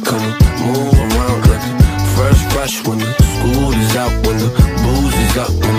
party coming, move around, cooking. First rush when the school is out, when the booze is up.